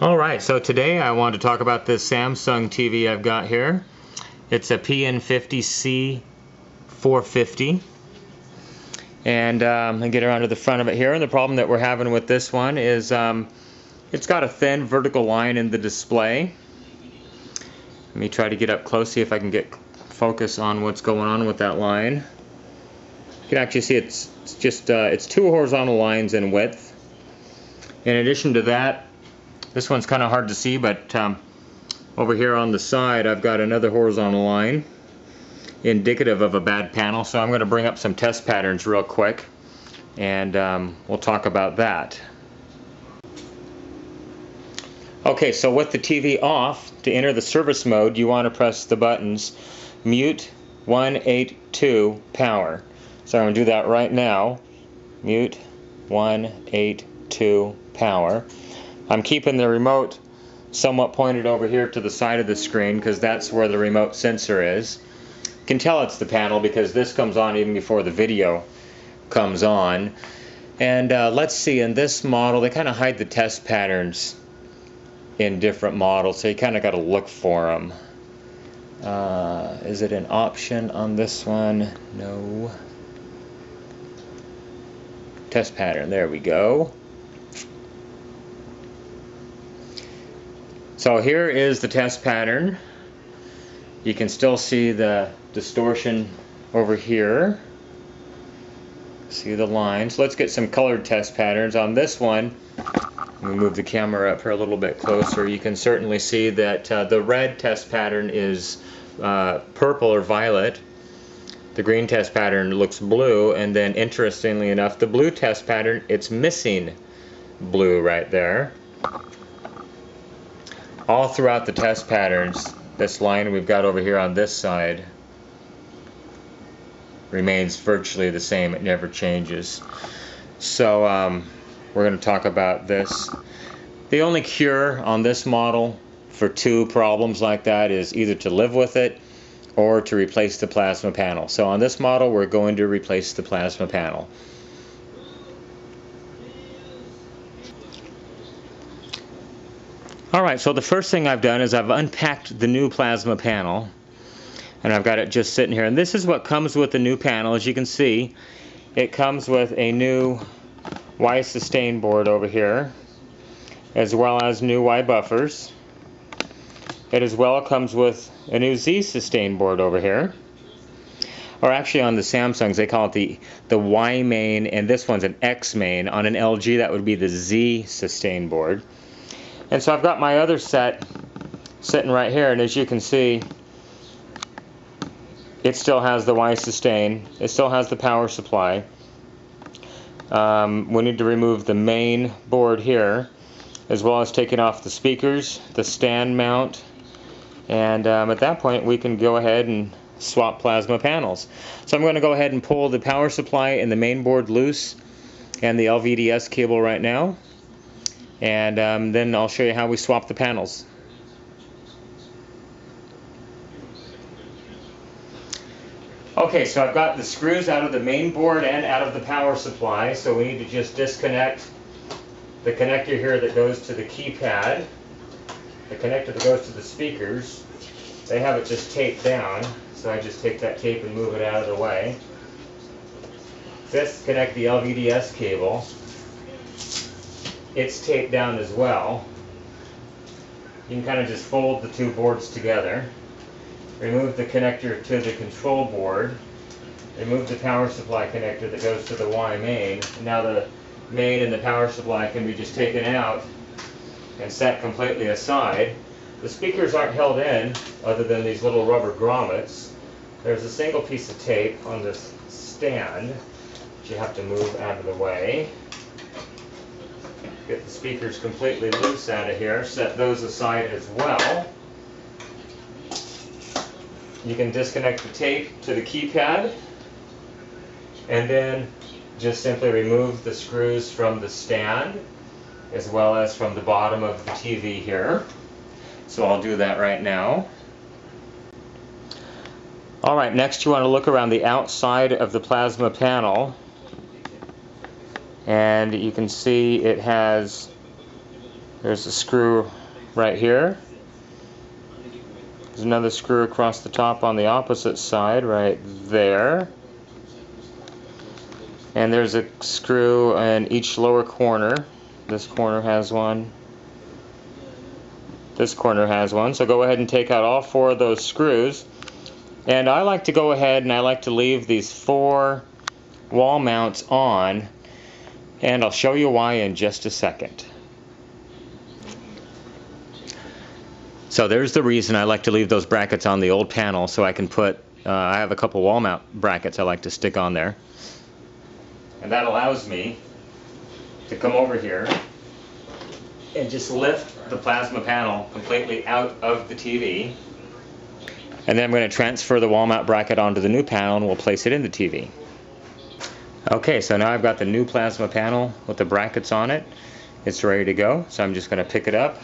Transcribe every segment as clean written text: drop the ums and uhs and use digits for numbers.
Alright, so today I want to talk about this Samsung TV I've got here. It's a PN50C450, and I get around to the front of it here, and the problem that we're having with this one is it's got a thin vertical line in the display. Let me try to get up close, see if I can get focus on what's going on with that line. You can actually see it's just it's two horizontal lines in width. In addition to that, this one's kind of hard to see, but over here on the side I've got another horizontal line indicative of a bad panel, so I'm going to bring up some test patterns real quick and we'll talk about that. Okay, so with the TV off, to enter the service mode you want to press the buttons mute 182 power. So I'm going to do that right now. Mute 182 power. I'm keeping the remote somewhat pointed over here to the side of the screen because that's where the remote sensor is. You can tell it's the panel because this comes on even before the video comes on. And let's see, in this model, they kind of hide the test patterns in different models, so you kind of got to look for them. Is it an option on this one? No. Test pattern, there we go. So here is the test pattern. You can still see the distortion over here. See the lines. Let's get some colored test patterns. On this one, let me move the camera up here a little bit closer. You can certainly see that the red test pattern is purple or violet. The green test pattern looks blue, and then interestingly enough, the blue test pattern, it's missing blue right there. All throughout the test patterns, this line we've got over here on this side remains virtually the same. It never changes. So we're going to talk about this. The only cure on this model for two problems like that is either to live with it or to replace the plasma panel. So on this model, we're going to replace the plasma panel. Alright, so the first thing I've done is I've unpacked the new plasma panel, and I've got it just sitting here, and this is what comes with the new panel. As you can see, it comes with a new Y sustain board over here, as well as new Y buffers. It as well comes with a new Z sustain board over here, or actually on the Samsungs they call it the Y main, and this one's an X main. On an LG that would be the Z sustain board. And so I've got my other set sitting right here, and as you can see, it still has the Y sustain, it still has the power supply. We need to remove the main board here, as well as taking off the speakers, the stand mount, and at that point we can go ahead and swap plasma panels. So I'm going to go ahead and pull the power supply and the main board loose and the LVDS cable right now. And then I'll show you how we swap the panels. Okay, so I've got the screws out of the main board and out of the power supply, so we need to just disconnect the connector here that goes to the keypad, the connector that goes to the speakers. They have it just taped down, so I just take that tape and move it out of the way. Disconnect the LVDS cable. It's taped down as well. You can kind of just fold the two boards together. Remove the connector to the control board. Remove the power supply connector that goes to the Y main. Now the main and the power supply can be just taken out and set completely aside. The speakers aren't held in other than these little rubber grommets. There's a single piece of tape on this stand that you have to move out of the way. Get the speakers completely loose out of here, set those aside as well. You can disconnect the tape to the keypad and then just simply remove the screws from the stand as well as from the bottom of the TV here. So I'll do that right now. Alright, next you want to look around the outside of the plasma panel. And you can see it has There's the screw right here. There's another screw across the top on the opposite side right there. And there's a screw in each lower corner. This corner has one. This corner has one. So go ahead and take out all four of those screws. And I like to go ahead and I like to leave these four wall mounts on. And I'll show you why in just a second. So there's the reason I like to leave those brackets on the old panel, so I can put, I have a couple wall mount brackets I like to stick on there. And that allows me to come over here and just lift the plasma panel completely out of the TV. And then I'm going to transfer the wall mount bracket onto the new panel and we'll place it in the TV. Okay, so now I've got the new plasma panel with the brackets on it. It's ready to go, so I'm just going to pick it up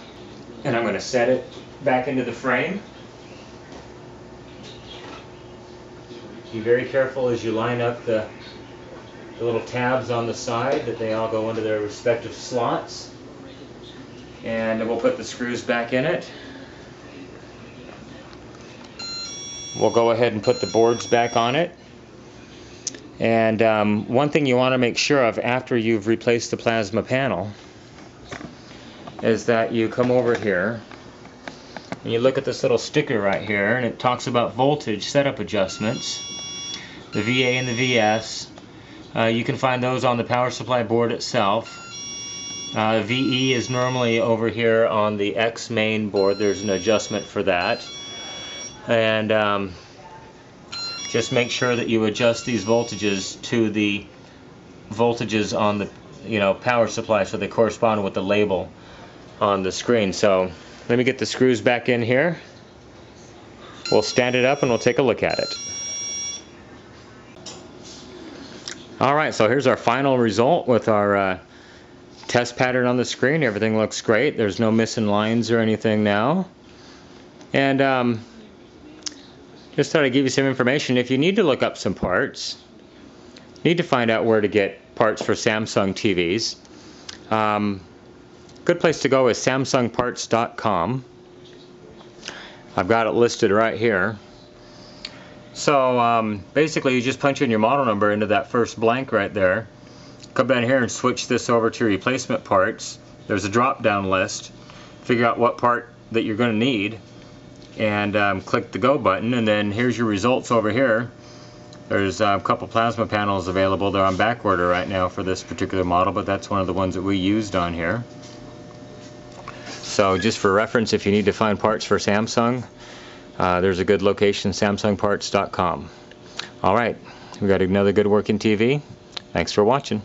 and I'm going to set it back into the frame. Be very careful as you line up the little tabs on the side that they all go into their respective slots. And we'll put the screws back in it. We'll go ahead and put the boards back on it. And one thing you want to make sure of after you've replaced the plasma panel is that you come over here and you look at this little sticker right here, and it talks about voltage setup adjustments, the VA and the VS. You can find those on the power supply board itself. VE is normally over here on the X main board. There's an adjustment for that. And just make sure that you adjust these voltages to the voltages on the power supply so they correspond with the label on the screen. So let me get the screws back in here. We'll stand it up and we'll take a look at it. Alright, so here's our final result with our test pattern on the screen. Everything looks great. There's no missing lines or anything now. And just thought I'd give you some information. If you need to look up some parts, need to find out where to get parts for Samsung TVs, good place to go is samsungparts.com. I've got it listed right here. So basically you just punch in your model number into that first blank right there. Come down here and switch this over to replacement parts. There's a drop down list. Figure out what part that you're going to need and click the go button, and then here's your results over here. There's a couple plasma panels available. They're on back order right now for this particular model, but that's one of the ones that we used on here. So just for reference, if you need to find parts for Samsung, there's a good location, samsungparts.com. All right, we got another good working TV. Thanks for watching.